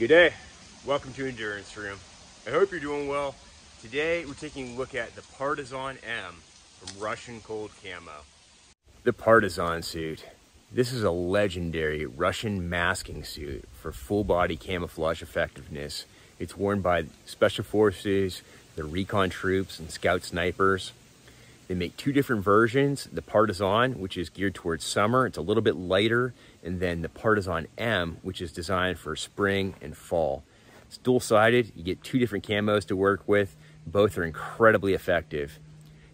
Good day, welcome to Endurance Room. I hope you're doing well. Today we're taking a look at the Partizan M from Russian Cold Camo. The Partizan suit. This is a legendary Russian masking suit for full body camouflage effectiveness. It's worn by special forces, the recon troops, and scout snipers. They make two different versions, the Partizan, which is geared towards summer, it's a little bit lighter, and then the Partizan M, which is designed for spring and fall. It's dual-sided, you get two different camos to work with, both are incredibly effective.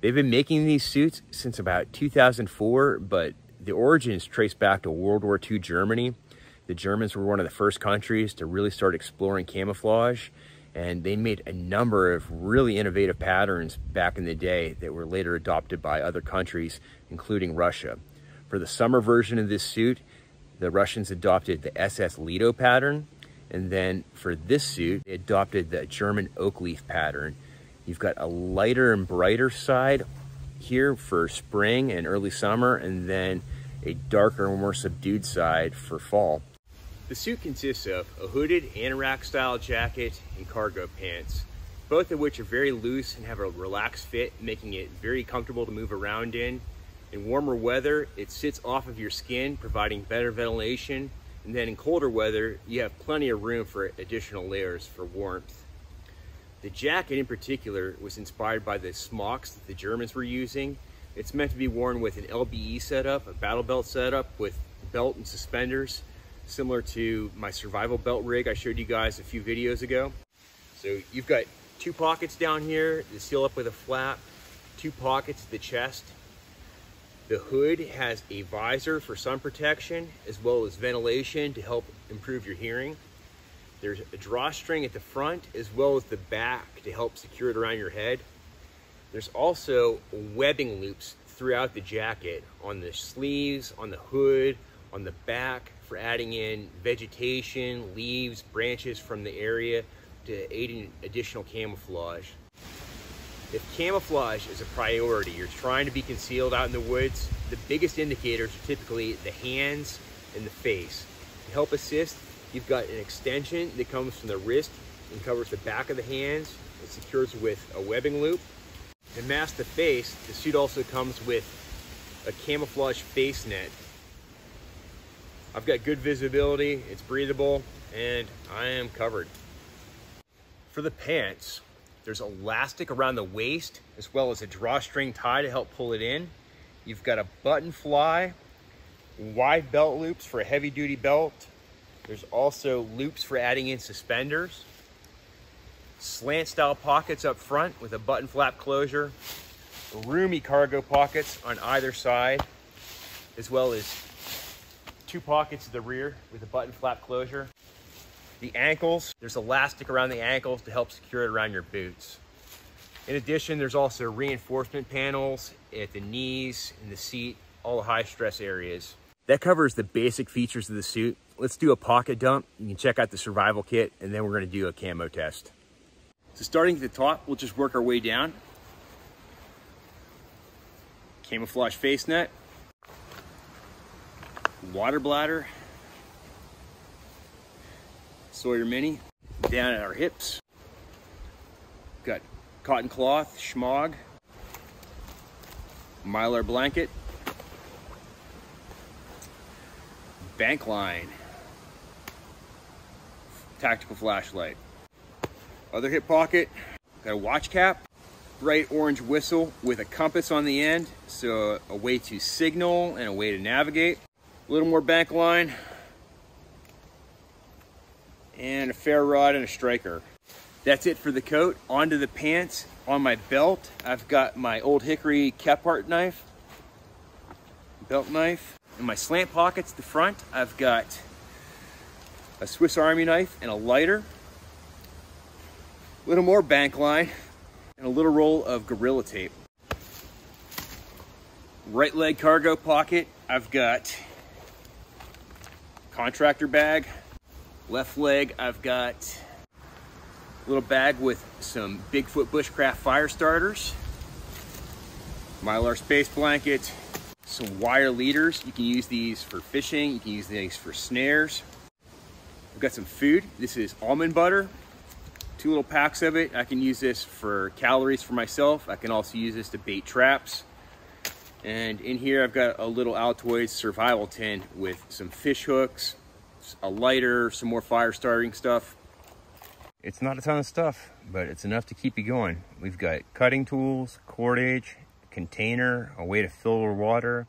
They've been making these suits since about 2004, but the origin is traced back to World War II Germany. The Germans were one of the first countries to really start exploring camouflage, and they made a number of really innovative patterns back in the day that were later adopted by other countries, including Russia. For the summer version of this suit, the Russians adopted the SS Lido pattern, and then for this suit, they adopted the German Oak Leaf pattern. You've got a lighter and brighter side here for spring and early summer, and then a darker, more subdued side for fall. The suit consists of a hooded anorak-style jacket and cargo pants, both of which are very loose and have a relaxed fit, making it very comfortable to move around in. In warmer weather, it sits off of your skin, providing better ventilation, and then in colder weather, you have plenty of room for additional layers for warmth. The jacket in particular was inspired by the smocks that the Germans were using. It's meant to be worn with an LBE setup, a battle belt setup with belt and suspenders, similar to my survival belt rig I showed you guys a few videos ago. So you've got two pockets down here that seal up with a flap, two pockets at the chest. The hood has a visor for sun protection as well as ventilation to help improve your hearing. There's a drawstring at the front as well as the back to help secure it around your head. There's also webbing loops throughout the jacket, on the sleeves, on the hood, on the back, for adding in vegetation, leaves, branches from the area to aid in additional camouflage. If camouflage is a priority, you're trying to be concealed out in the woods, the biggest indicators are typically the hands and the face. To help assist, you've got an extension that comes from the wrist and covers the back of the hands. It secures with a webbing loop. To mask the face, the suit also comes with a camouflage face net. I've got good visibility, it's breathable, and I am covered. For the pants, there's elastic around the waist, as well as a drawstring tie to help pull it in. You've got a button fly, wide belt loops for a heavy duty belt. There's also loops for adding in suspenders. Slant style pockets up front with a button flap closure. Roomy cargo pockets on either side, as well as two pockets at the rear with a button flap closure. The ankles, there's elastic around the ankles to help secure it around your boots. In addition, there's also reinforcement panels at the knees and the seat, all the high stress areas. That covers the basic features of the suit. Let's do a pocket dump. You can check out the survival kit, and then we're going to do a camo test. So starting at the top, we'll just work our way down. Camouflage face net. Water bladder, Sawyer Mini, down at our hips. Got cotton cloth, schmog, Mylar blanket, bank line, tactical flashlight. Other hip pocket, got a watch cap, bright orange whistle with a compass on the end, so a way to signal and a way to navigate. A little more bank line, and a ferro rod and a striker. That's it for the coat. Onto the pants. On my belt, I've got my old Hickory Kephart knife, belt knife. In my slant pockets, the front, I've got a Swiss Army knife and a lighter. A little more bank line, and a little roll of Gorilla tape. Right leg cargo pocket, I've got contractor bag. Left leg, I've got a little bag with some Bigfoot Bushcraft fire starters, Mylar space blanket, some wire leaders. You can use these for fishing, you can use these for snares. I've got some food. This is almond butter, 2 little packs of it. I can use this for calories for myself. I can also use this to bait traps. And in here, I've got a little Altoids survival tin with some fish hooks, a lighter, some more fire starting stuff. It's not a ton of stuff, but it's enough to keep you going. We've got cutting tools, cordage, container, a way to filter water,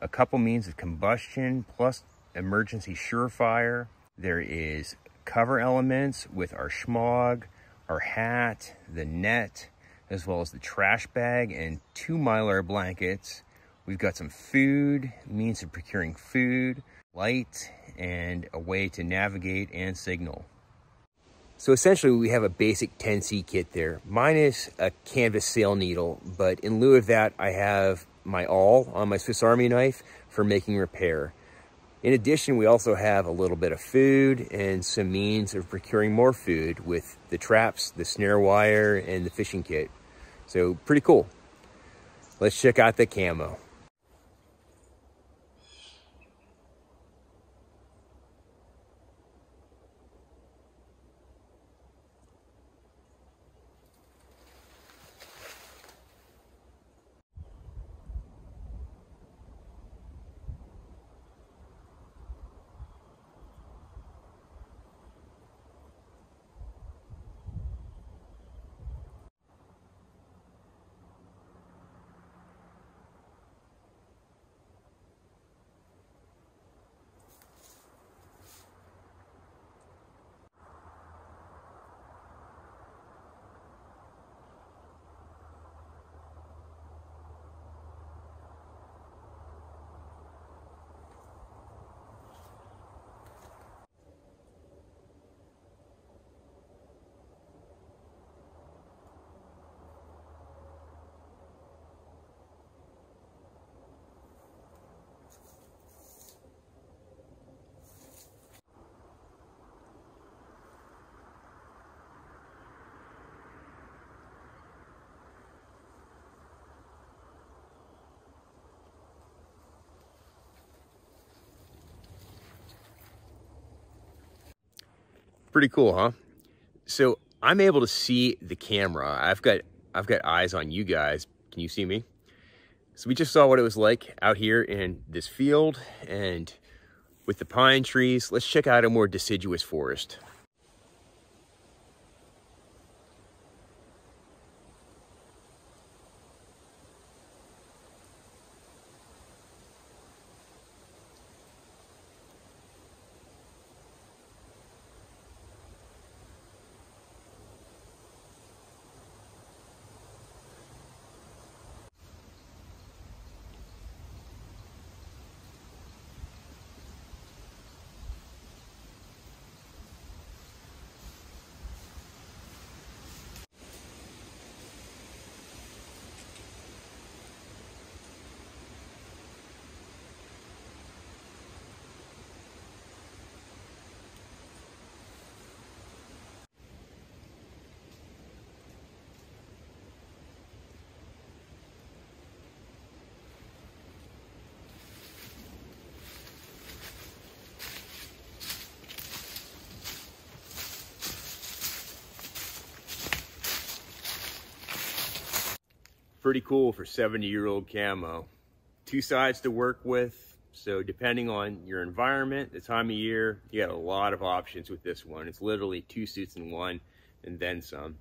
a couple means of combustion, plus emergency surefire. There is cover elements with our schmog, our hat, the net, as well as the trash bag and 2 Mylar blankets. We've got some food, means of procuring food, light, and a way to navigate and signal. So essentially we have a basic 10C kit there, minus a canvas sail needle, but in lieu of that, I have my awl on my Swiss Army knife for making repair. In addition, we also have a little bit of food and some means of procuring more food with the traps, the snare wire, and the fishing kit. So pretty cool. Let's check out the camo. Pretty cool, huh? So I'm able to see the camera. I've got eyes on you guys. Can you see me? So we just saw what it was like out here in this field and with the pine trees. Let's check out a more deciduous forest. Pretty cool for 70-year-old camo. 2 sides to work with, so depending on your environment, the time of year, you got a lot of options with this one. It's literally 2 suits in one and then some.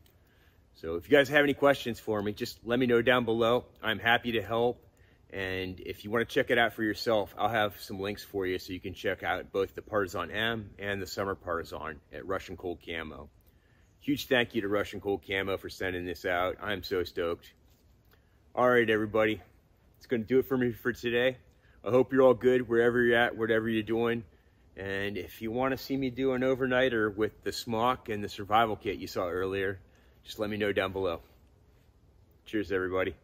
So if you guys have any questions for me, just let me know down below. I'm happy to help. And if you want to check it out for yourself, I'll have some links for you so you can check out both the Partizan M and the Summer Partizan at Russian Cold Camo. Huge thank you to Russian Cold Camo for sending this out. I'm so stoked. All right, everybody, it's going to do it for me for today. I hope you're all good wherever you're at, whatever you're doing. And if you want to see me do an overnighter with the smock and the survival kit you saw earlier, just let me know down below. Cheers, everybody.